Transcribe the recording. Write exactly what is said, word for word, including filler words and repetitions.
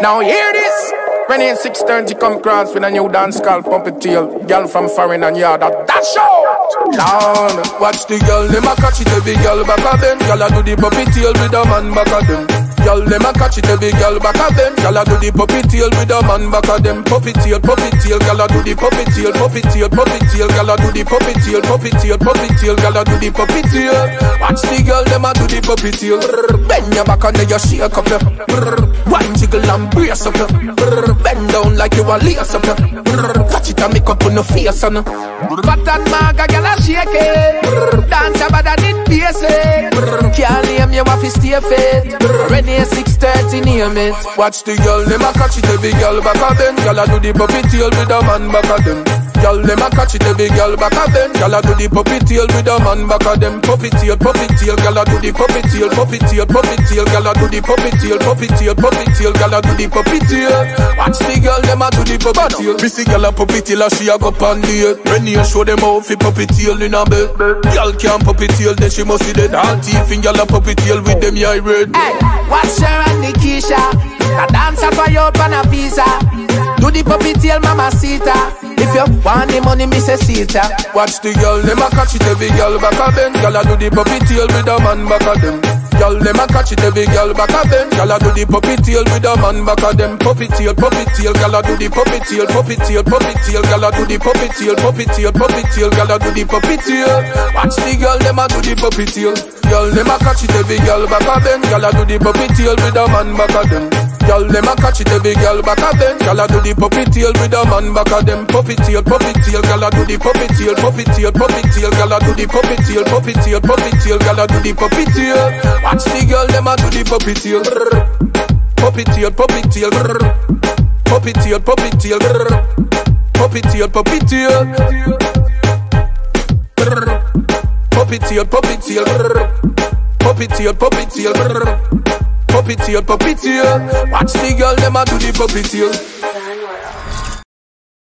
Now hear this. Rennie in six thirty come cross with a new dance called Puppy Tail. Girl from foreign and yard that dash out. Down. Watch the girl, them a catch it every girl back of them. Girl a do the puppy tail with a man back of them. Girl them a catch it every girl back of them. Girl a do the puppy tail with a man back of them. Puppy tail, puppy tail, girl a do the puppy tail, puppy tail, puppy tail, girl a do the puppy tail, puppy tail, puppy tail, girl a do the puppy tail. Watch the girl, them a do the puppy tail. Bend your back and then you shake up your. One jiggle and brace up your. Bend down like you a lace up your. Catch it and make up on your face and. Fat and maga, girl a shake it. Dance about that it pace it. Can't name you off his stay fit. Ready. six thirty name it. Watch the girl, them a catch it every girl back of them. Girl a do the puppy tail with a man back of them. Girl them a catch it every girl back of them. Girl a do the puppy tail with a man back of them. Puppy tail, puppy tail, girl a do the puppy tail, puppy tail, puppy tail, girl a do the puppy tail, puppy tail, puppy tail, girl a do the puppy tail. Watch the girl, them a do the puppy tail. Missy girl a puppy tail, she a go on the earth. When you show them how fi puppy tail in a bed. Girl can't puppy tail, then she must see the auntie finger a puppy tail with them eye red. Watch her and the Keisha, a dancer for you on a visa. Do the puppy tail, mama sita. If you want the money, me say sita. Watch the girl, them a catch it every girl back of them. Girl a do the puppy tail with a man back of them. Girl them a catch it every girl back of them. Girl a do the puppy tail with a man back of them. Puppy tail, puppy tail, girl a do the puppy tail, puppy tail, puppy tail, girl a do the puppy tail, puppy tail, puppy tail, girl a do the puppy tail. Watch the girl, them a do the puppy tail. Girl them a catch it every girl back of them. Girl a do the puppy tail with a man back of them. Girl them a catch it every girl back of them. Girl a do the puppy tail with a man back of them. Puppy tail, puppy tail, girl a do the puppy tail, puppy tail, puppy tail, girl a do the puppy tail, puppy tail, puppy tail, girl a do the puppy tail. Watch the girl them a do the puppy tail. Puppy tail, puppy tail, puppy tail, puppy tail, puppy tail, puppy tail, puppy tail, puppy tail. Puppy tail, puppy tail, puppy tail, puppy tail. Watch the girl, them a do the puppy tail.